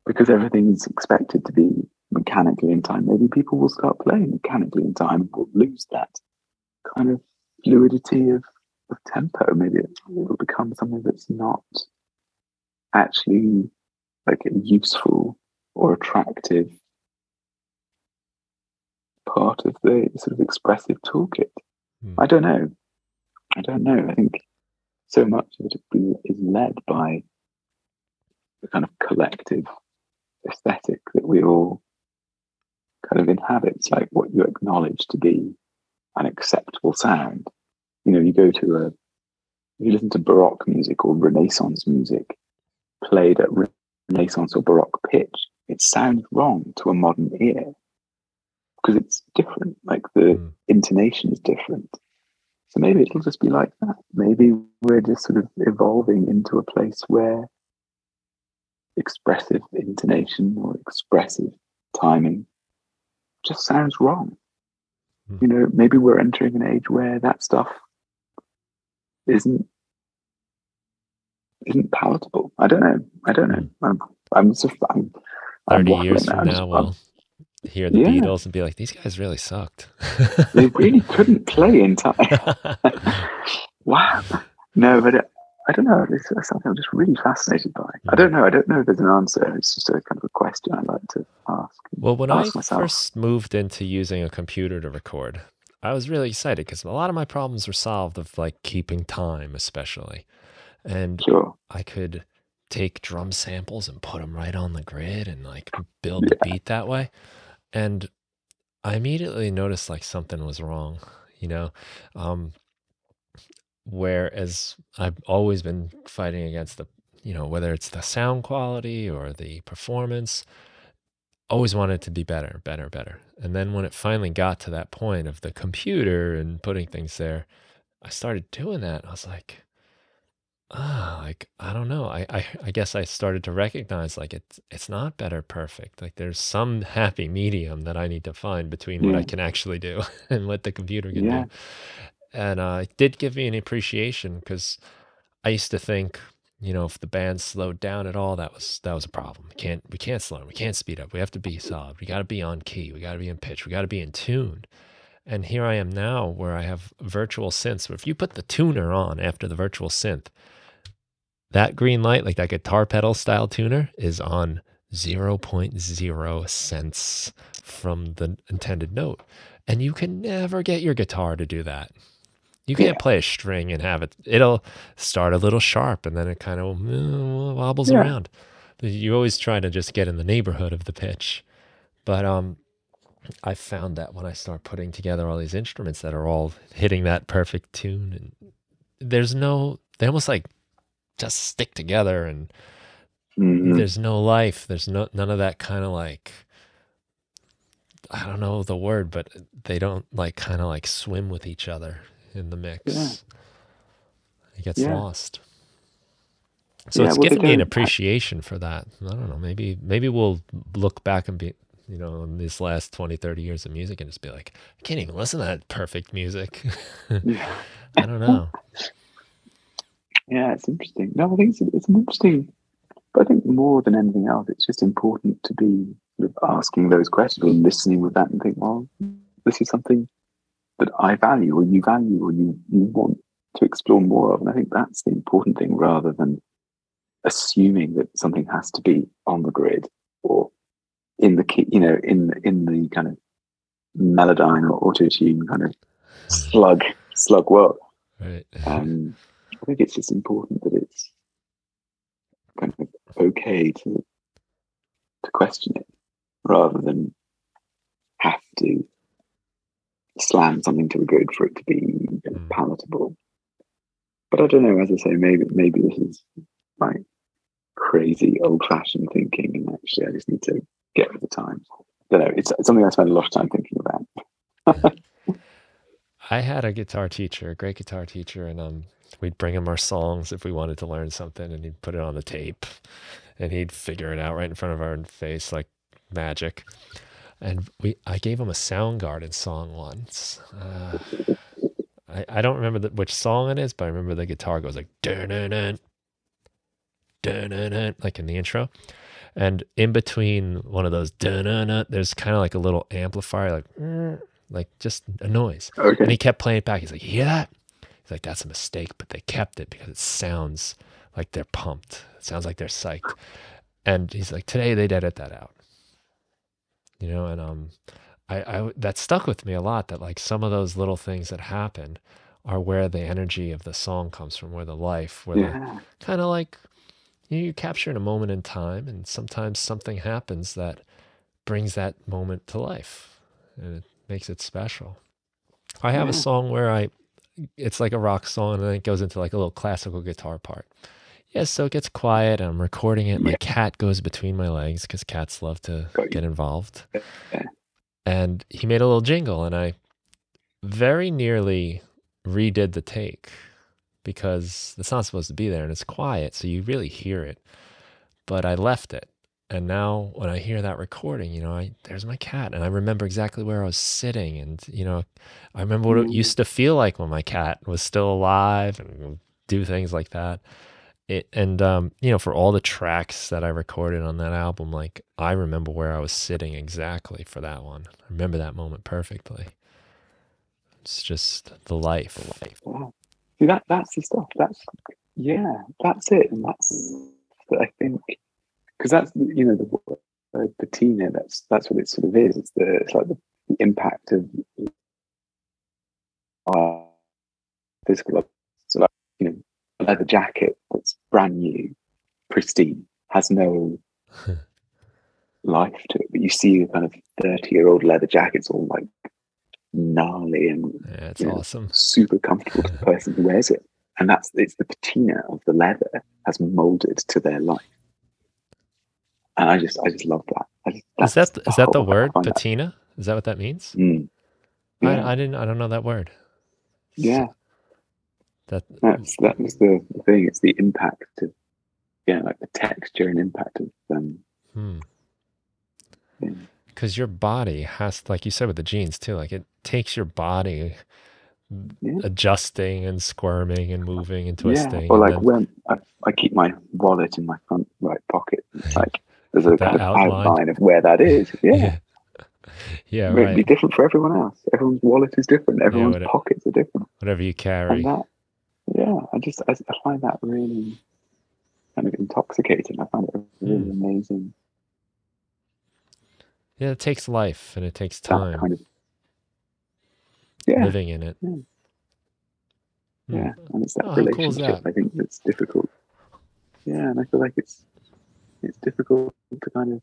because everything's expected to be mechanically in time. Maybe people will start playing mechanically in time, will lose that kind of fluidity of of tempo. Maybe it'll become something that's not actually like a useful or attractive part of the sort of expressive toolkit. I don't know. I think so much of it is led by the kind of collective aesthetic that we all kind of inhabits, like what you acknowledge to be an acceptable sound. You know, you listen to Baroque music or Renaissance music played at Renaissance or Baroque pitch, it sounds wrong to a modern ear because it's different, like the intonation is different. So maybe it'll just be like that. Maybe we're just sort of evolving into a place where expressive intonation or expressive timing just sounds wrong. You know, maybe we're entering an age where that stuff isn't palatable. I don't know. I'm 30 years from now, we'll hear the Beatles and be like, these guys really sucked. They really couldn't play in time. Wow. No, but I don't know. It's something I'm just really fascinated by. I don't know. I don't know if there's an answer. It's just a kind of a question I like to ask. Well, when I first moved into using a computer to record, I was really excited because a lot of my problems were solved of like keeping time, especially. And I could take drum samples and put them right on the grid and like build the beat that way. And I immediately noticed like something was wrong, you know? Whereas I've always been fighting against the, you know, whether it's the sound quality or the performance, always wanted to be better. And then when it finally got to that point of the computer and putting things there, I started doing that. I was like, I don't know. I guess I started to recognize like it's not better perfect. Like there's some happy medium that I need to find between what I can actually do and let the computer get done. And it did give me an appreciation because I used to think, you know, if the band slowed down at all, that was a problem. We can't slow down. We can't speed up. We have to be solid. We got to be on key. We got to be in pitch. We got to be in tune. And here I am now where I have virtual synths. If you put the tuner on after the virtual synth, that green light, like that guitar pedal style tuner, is on 0.0 cents from the intended note. And you can never get your guitar to do that. You can't play a string and have it. It'll start a little sharp and then it kind of wobbles around. You always try to just get in the neighborhood of the pitch. But I found that when I start putting together all these instruments that are all hitting that perfect tune, and they almost like just stick together and there's no life. There's none of that kind of like, I don't know the word, but they don't like kind of like swim with each other in the mix. It gets lost. So it's given me an appreciation for that. I don't know. Maybe we'll look back and be, you know, in these last 20, 30 years of music and just be like, I can't even listen to that perfect music. I don't know. Yeah, it's interesting. No, I think it's an interesting, but I think more than anything else, it's just important to be sort of asking those questions or listening with that and think, well, this is something that I value or you value or you want to explore more of. And I think that's the important thing rather than assuming that something has to be on the grid or in the key, you know, in the kind of melodyne or auto-tune kind of slug world. Right. I think it's just important that it's kind of okay to question it rather than have to slam something to the grid for it to be palatable. But I don't know, as I say, maybe this is my crazy old-fashioned thinking and actually I just need to get with the times. I don't know, it's something I spend a lot of time thinking about. I had a great guitar teacher, and we'd bring him our songs if we wanted to learn something, and he'd put it on the tape and he'd figure it out right in front of our face like magic. And I gave him a Soundgarden song once. I don't remember which song it is, but I remember the guitar goes like dun-dun-dun, dun-dun-dun, like in the intro. And in between one of those dun-dun-dun, there's kind of like a little amplifier, like just a noise. Okay. And he kept playing it back. He's like, you hear that? It's like, that's a mistake, but they kept it because it sounds like they're pumped. It sounds like they're psyched. And he's like, today they'd edit that out. You know, and I that stuck with me a lot, that like some of those little things that happen are where the energy of the song comes from, where the life, where the kind of like, you know, you're capturing a moment in time, and sometimes something happens that brings that moment to life and it makes it special. I have a song where it's like a rock song, and then it goes into like a little classical guitar part. Yeah, so it gets quiet, and I'm recording it. My cat goes between my legs because cats love to get involved. And he made a little jingle, and I very nearly redid the take because it's not supposed to be there, and it's quiet, so you really hear it. But I left it. And now when I hear that recording, you know, there's my cat. And I remember exactly where I was sitting. And, you know, I remember what it used to feel like when my cat was still alive and do things like that. You know, for all the tracks that I recorded on that album, like I remember where I was sitting exactly for that one. I remember that moment perfectly. It's just the life. Wow. See, that's the stuff. That's it. And I think, because that's, you know, the patina, that's what it sort of is. It's like the impact of our physical, so like, you know, a leather jacket that's brand new, pristine, has no life to it. But you see kind of 30-year-old leather jackets all like gnarly and it's awesome, super comfortable to the person who wears it. And it's the patina of the leather has molded to their life. And I just love that. Is that the word patina? That. Is that what that means? Mm. Yeah. I don't know that word. Yeah, that was the thing. It's the impact of, like the texture and impact of them. Because your body has, like you said with the jeans too, like it takes your body adjusting and squirming and moving and twisting. Yeah, or like when I keep my wallet in my front right pocket, it's like. There's a kind of outline of where that is. Yeah. Yeah, right. It'd be different for everyone else. Everyone's wallet is different. Everyone's pockets are different. Whatever you carry. And I find that really kind of intoxicating. I find it really amazing. Yeah, it takes life and it takes time. Kind of, living in it. Yeah. And it's that relationship. How cool is that? I think that's difficult. Yeah, and I feel like it's difficult to kind of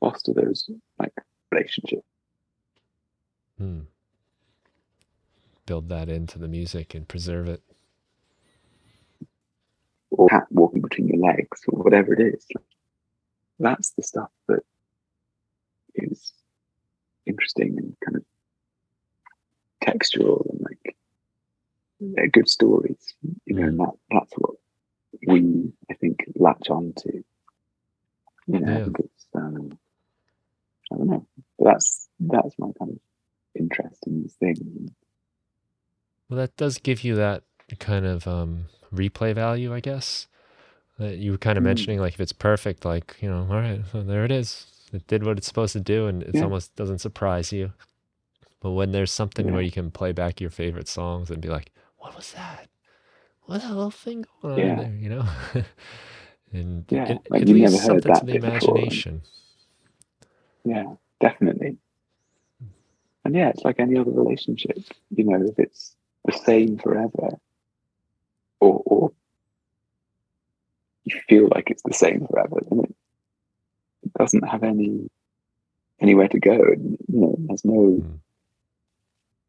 foster those like relationships. Build that into the music and preserve it. Or cat walking between your legs or whatever it is. That's the stuff that is interesting and kind of textural and like they're good stories, you know, and that's what we, I think, latch on to. You know, I think it's, I don't know. But that's my kind of interest in these things. Well, that does give you that kind of replay value, I guess. That you were kind of mentioning, like, if it's perfect, like, you know, all right, well, there it is. It did what it's supposed to do, and it almost doesn't surprise you. But when there's something where you can play back your favorite songs and be like, what was that? What the little thing going on there, you know? And it leaves something to the imagination. Yeah, definitely. And it's like any other relationship. You know, if it's the same forever or you feel like it's the same forever, then it doesn't have anywhere to go. And, you know, there's no,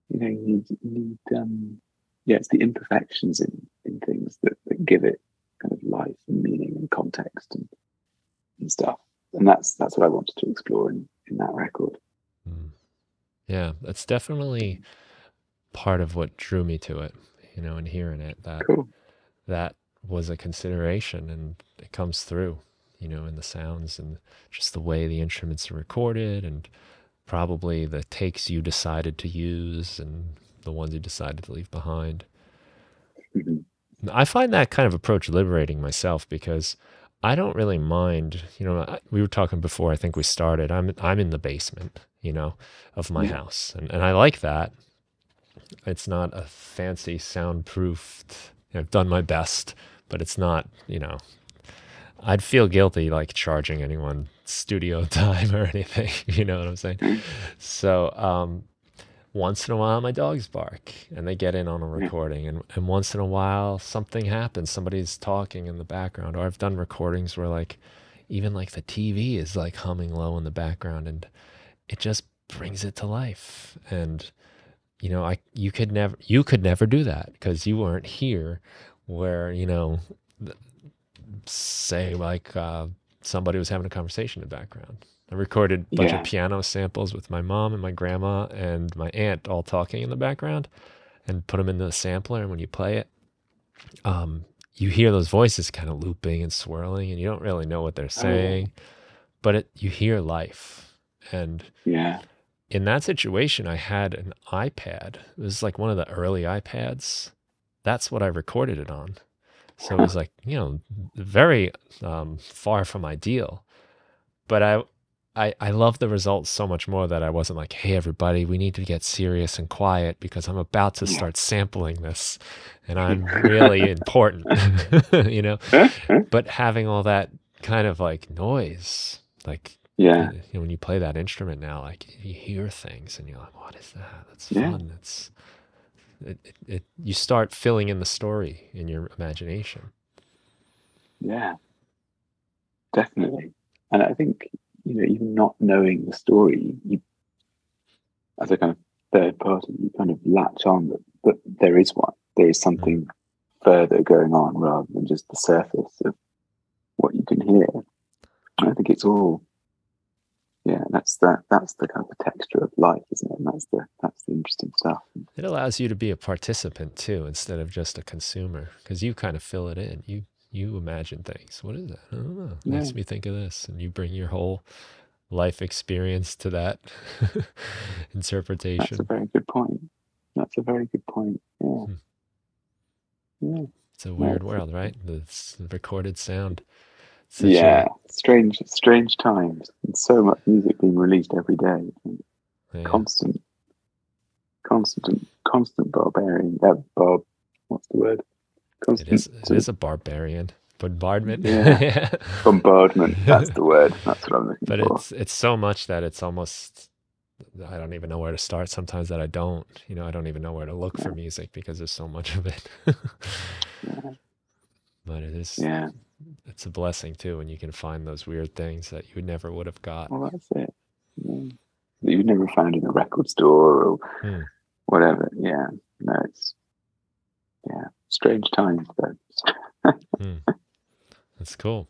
you know, you need it's the imperfections in things that give it kind of life and meaning and context and stuff. And that's what I wanted to explore in that record. Yeah, that's definitely part of what drew me to it, you know, and hearing it. That was a consideration, and it comes through, you know, in the sounds and just the way the instruments are recorded and probably the takes you decided to use and the ones you decided to leave behind. I find that kind of approach liberating myself, because I don't really mind, you know, we were talking before I think we started, I'm in the basement, you know, of my house. And I like that. It's not a fancy soundproofed, I've done my best, but it's not, you know, I'd feel guilty like charging anyone studio time or anything, you know what I'm saying? So once in a while my dogs bark and they get in on a recording, and once in a while something happens, somebody's talking in the background, or I've done recordings where like even like the TV is like humming low in the background, and it just brings it to life. And you know, you could never do that because you weren't here where, you know, say like somebody was having a conversation in the background. I recorded a bunch of piano samples with my mom and my grandma and my aunt all talking in the background, and put them in the sampler, and when you play it, you hear those voices kind of looping and swirling, and you don't really know what they're saying, but you hear life. And in that situation, I had an iPad. It was like one of the early iPads. That's what I recorded it on. So it was like, you know, very far from ideal. But I love the results so much more that I wasn't like, hey, everybody, we need to get serious and quiet because I'm about to start sampling this and I'm really important, you know. But having all that kind of like noise, like, you know, when you play that instrument now, like you hear things and you're like, what is that? That's fun. It's you start filling in the story in your imagination. Yeah, definitely. And I think, you know, even not knowing the story, you, as a kind of third party, you kind of latch on that there is one. There is something further going on rather than just the surface of what you can hear. And I think it's all. Yeah, that's the kind of the texture of life, isn't it? And that's the interesting stuff. It allows you to be a participant too, instead of just a consumer, because you kind of fill it in. You imagine things. What is that? I don't know. It makes me think of this, and you bring your whole life experience to that interpretation. That's a very good point. Yeah. Yeah. It's a weird world, right? The recorded sound. Strange times, and so much music being released every day. Constant barbarian. What's the word? Constant. It is a barbarian. Bombardment. Yeah. Bombardment. That's the word. That's what I'm looking for. But it's so much that it's almost, I don't even know where to start sometimes, that I don't even know where to look for music because there's so much of it. But it is. Yeah. It's a blessing too when you can find those weird things that you never would have got. Well, that's it. Yeah. That you'd never found in a record store or whatever. Yeah. No, it's strange times though. That's cool.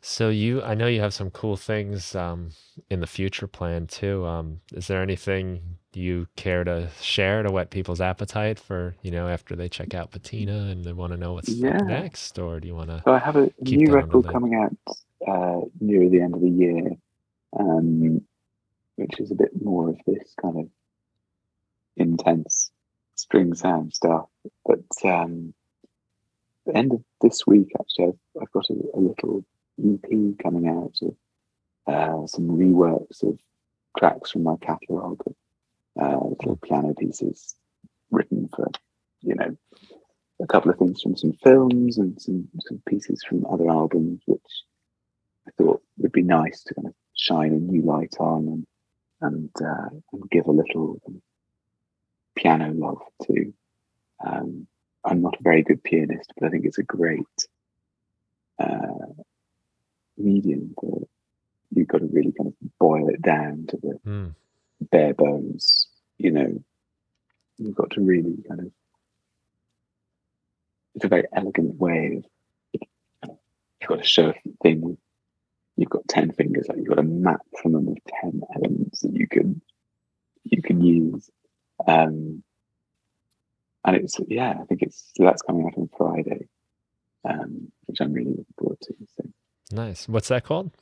So I know you have some cool things in the future planned too. Is there anything you care to share to whet people's appetite for, you know, after they check out Patina and they want to know what's next, or do you want to? So I have a new record coming out near the end of the year, which is a bit more of this kind of intense string sound stuff. But the end of this week, actually, I've got a little EP coming out of some reworks of tracks from my catalogue, little piano pieces written for, you know, a couple of things from some films and some pieces from other albums, which I thought would be nice to kind of shine a new light on and give a little piano love to. I'm not a very good pianist, but I think it's a great medium that you've got to really kind of boil it down to the bare bones. You know, you've got to really kind of, it's a very elegant way of, you've got to show a thing, you've got 10 fingers, like you've got a maximum of 10 elements that you can use. And it's, I think that's coming out on Friday, which I'm really looking forward to. So. Nice. What's that called?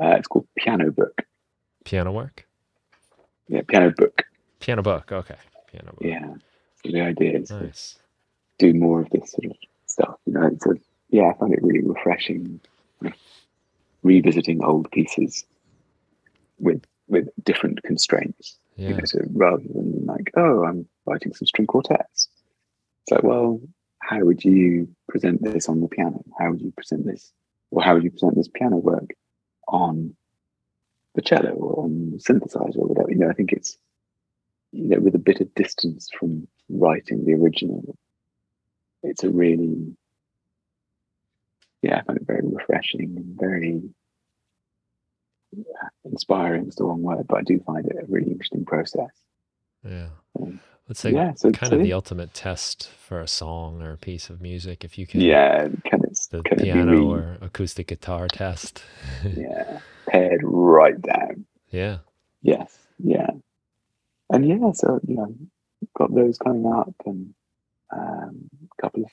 It's called Piano Book. Piano work? Yeah, Piano Book. Piano Book, okay. Piano Book. Yeah. So the idea is to do more of this sort of stuff. You know, it's I find it really refreshing revisiting old pieces with different constraints. Yeah. You know, so rather than and like, oh, I'm writing some string quartets. It's like, well, how would you present this on the piano? How would you present this? Or how would you present this piano work on the cello or on the synthesizer or whatever? You know, I think it's, you know, with a bit of distance from writing the original, it's a really, yeah, I find it very refreshing and very inspiring is the wrong word, but I do find it a really interesting process. Yeah. Let's say kind of the ultimate test for a song or a piece of music, if you can, yeah, can piano it be or acoustic guitar test. Yeah, paired right down. Yeah. Yes. Yeah. And yeah, so, you know, got those coming up and a couple of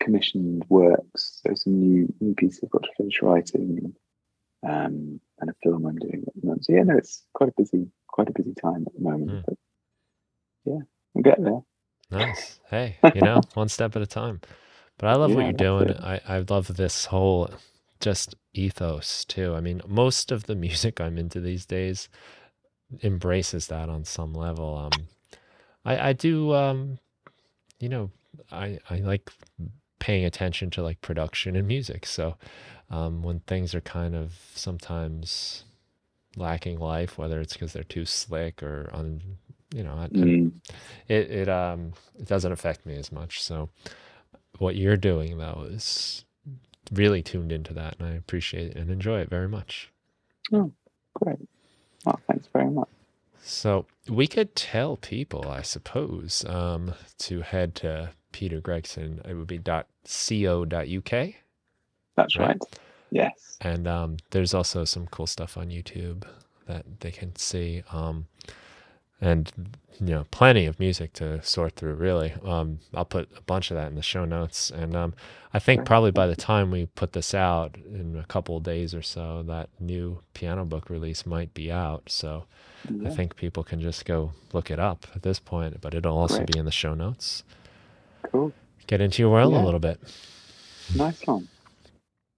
commissioned works. So some new pieces I've got to finish writing, and a film I'm doing at the moment. So yeah, no, it's quite a busy time at the moment. Mm. But yeah, we'll get there. Nice. Hey, you know, one step at a time. But I love what you're doing. I love this whole just ethos too. I mean, most of the music I'm into these days embraces that on some level. I do, you know, I like paying attention to like production and music. So when things are kind of sometimes lacking life, whether it's because they're too slick or it doesn't affect me as much. So what you're doing though is really tuned into that, and I appreciate it and enjoy it very much. Oh, great. Well, thanks very much. So we could tell people, I suppose, to head to Peter Gregson. It would be .co.uk. That's right. Yes. And there's also some cool stuff on YouTube that they can see. And, you know, plenty of music to sort through, really. I'll put a bunch of that in the show notes. And I think probably by the time we put this out in a couple of days or so, that new piano book release might be out. So I think people can just go look it up at this point, but it'll also be in the show notes. Cool. Get into your world a little bit. Nice one.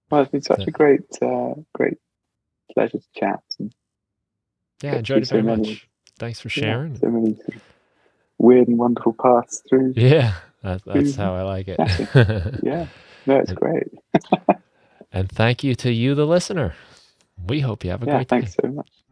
Well, it's been such a great pleasure to chat. And yeah, enjoyed it very much. Thanks for sharing. So many weird and wonderful paths through. Yeah, that's how I like it. Yeah, no, it's great. And thank you to you, the listener. We hope you have a great day. Thanks so much.